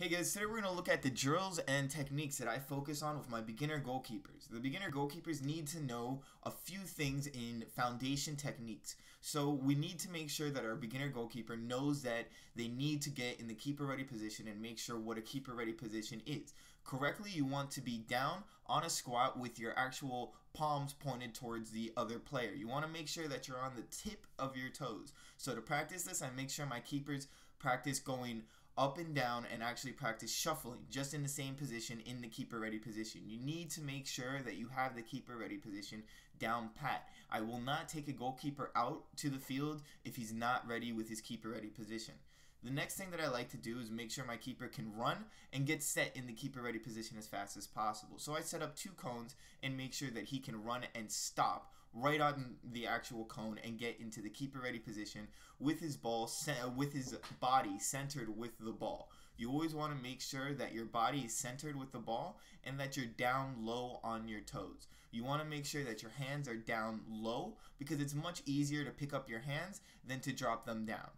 Hey guys, today we're going to look at the drills and techniques that I focus on with my beginner goalkeepers. The beginner goalkeepers need to know a few things in foundation techniques. So we need to make sure that our beginner goalkeeper knows that they need to get in the keeper-ready position and make sure what a keeper-ready position is. Correctly, you want to be down on a squat with your actual palms pointed towards the other player. You want to make sure that you're on the tip of your toes. So to practice this, I make sure my keepers practice going up and down and actually practice shuffling just in the same position in the keeper ready position. You need to make sure that you have the keeper ready position down pat. I will not take a goalkeeper out to the field if he's not ready with his keeper ready position. The next thing that I like to do is make sure my keeper can run and get set in the keeper ready position as fast as possible. So I set up two cones and make sure that he can run and stop right on the actual cone and get into the keeper ready position with his ball, with his body centered with the ball. You always want to make sure that your body is centered with the ball and that you're down low on your toes. You want to make sure that your hands are down low because it's much easier to pick up your hands than to drop them down.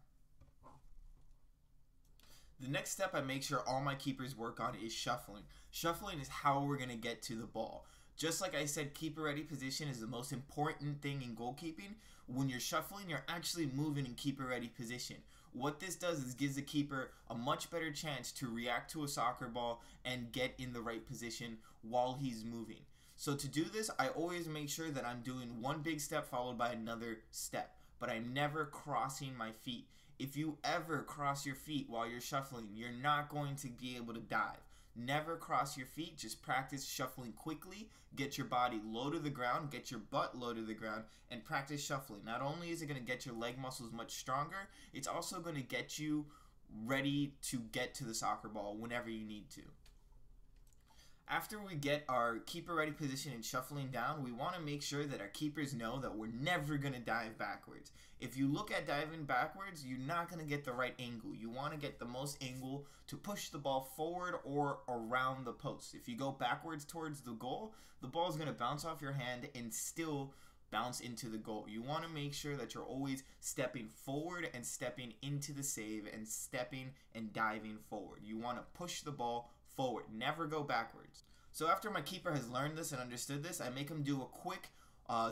The next step I make sure all my keepers work on is shuffling. Shuffling is how we're going to get to the ball. Just like I said, keeper ready position is the most important thing in goalkeeping. When you're shuffling, you're actually moving in keeper ready position. What this does is gives the keeper a much better chance to react to a soccer ball and get in the right position while he's moving. So to do this, I always make sure that I'm doing one big step followed by another step, but I'm never crossing my feet. If you ever cross your feet while you're shuffling, you're not going to be able to dive. Never cross your feet, just practice shuffling quickly, get your body low to the ground, get your butt low to the ground, and practice shuffling. Not only is it going to get your leg muscles much stronger, it's also going to get you ready to get to the soccer ball whenever you need to. After we get our keeper ready position and shuffling down, we want to make sure that our keepers know that we're never going to dive backwards. If you look at diving backwards, you're not going to get the right angle. You want to get the most angle to push the ball forward or around the post. If you go backwards towards the goal, the ball is going to bounce off your hand and still bounce into the goal. You want to make sure that you're always stepping forward and stepping into the save and stepping and diving forward. You want to push the ball forward, never go backwards. So after my keeper has learned this and understood this, I make him do a quick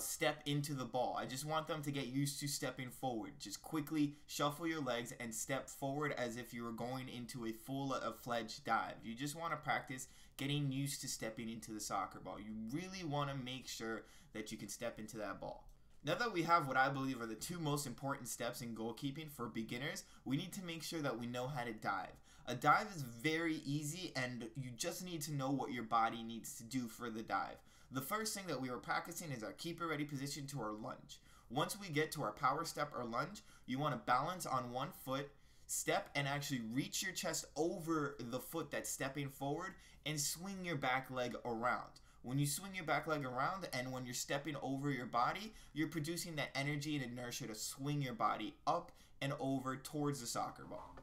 step into the ball. I just want them to get used to stepping forward. Just quickly shuffle your legs and step forward as if you were going into a full-fledged dive. You just want to practice getting used to stepping into the soccer ball. You really want to make sure that you can step into that ball. Now that we have what I believe are the two most important steps in goalkeeping for beginners, we need to make sure that we know how to dive. A dive is very easy and you just need to know what your body needs to do for the dive. The first thing that we were practicing is our keeper ready position to our lunge. Once we get to our power step or lunge, you want to balance on one foot, step and actually reach your chest over the foot that's stepping forward and swing your back leg around. When you swing your back leg around and when you're stepping over your body, you're producing that energy and inertia to swing your body up and over towards the soccer ball.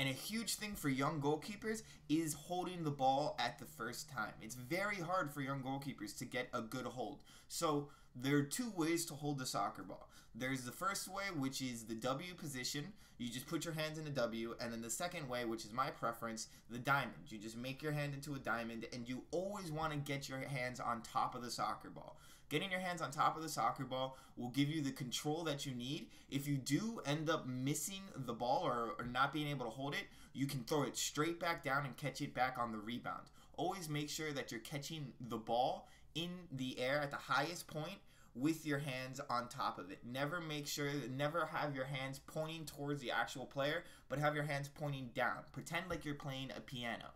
And a huge thing for young goalkeepers is holding the ball at the first time. It's very hard for young goalkeepers to get a good hold. So there are two ways to hold the soccer ball. There's the first way, which is the W position. You just put your hands in a W. And then the second way, which is my preference, the diamond. You just make your hand into a diamond and you always want to get your hands on top of the soccer ball. Getting your hands on top of the soccer ball will give you the control that you need. If you do end up missing the ball or not being able to hold it, you can throw it straight back down and catch it back on the rebound. Always make sure that you're catching the ball in the air at the highest point with your hands on top of it. Never have your hands pointing towards the actual player, but have your hands pointing down. Pretend like you're playing a piano.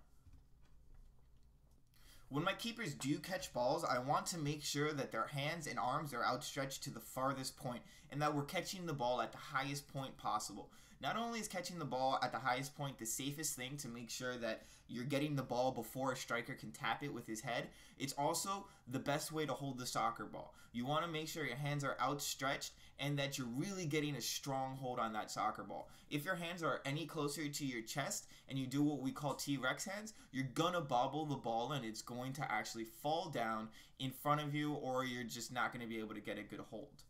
When my keepers do catch balls, I want to make sure that their hands and arms are outstretched to the farthest point and that we're catching the ball at the highest point possible. Not only is catching the ball at the highest point the safest thing to make sure that you're getting the ball before a striker can tap it with his head, it's also the best way to hold the soccer ball. You want to make sure your hands are outstretched and that you're really getting a strong hold on that soccer ball. If your hands are any closer to your chest and you do what we call T-Rex hands, you're gonna bobble the ball and it's going to actually fall down in front of you, or you're just not going to be able to get a good hold.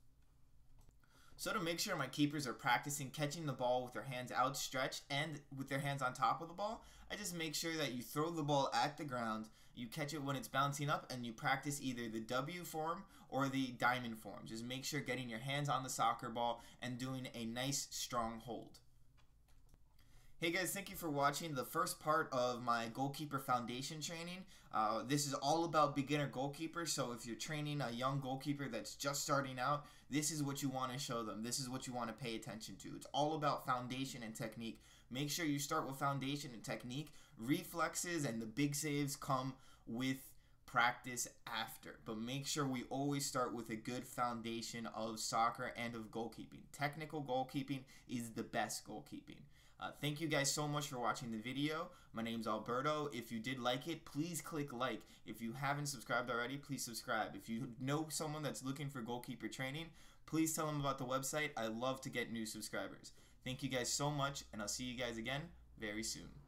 So to make sure my keepers are practicing catching the ball with their hands outstretched and with their hands on top of the ball, I just make sure that you throw the ball at the ground, you catch it when it's bouncing up, and you practice either the W form or the diamond form. Just make sure getting your hands on the soccer ball and doing a nice strong hold. Hey guys, thank you for watching the first part of my goalkeeper foundation training. This is all about beginner goalkeepers, so if you're training a young goalkeeper that's just starting out, this is what you want to show them. This is what you want to pay attention to. It's all about foundation and technique. Make sure you start with foundation and technique. Reflexes and the big saves come with practice after, but make sure we always start with a good foundation of soccer and of goalkeeping. Technical goalkeeping is the best goalkeeping. Thank you guys so much for watching the video. My name's Alberto. If you did like it, please click like. If you haven't subscribed already, please subscribe. If you know someone that's looking for goalkeeper training, please tell them about the website. I love to get new subscribers. Thank you guys so much, and I'll see you guys again very soon.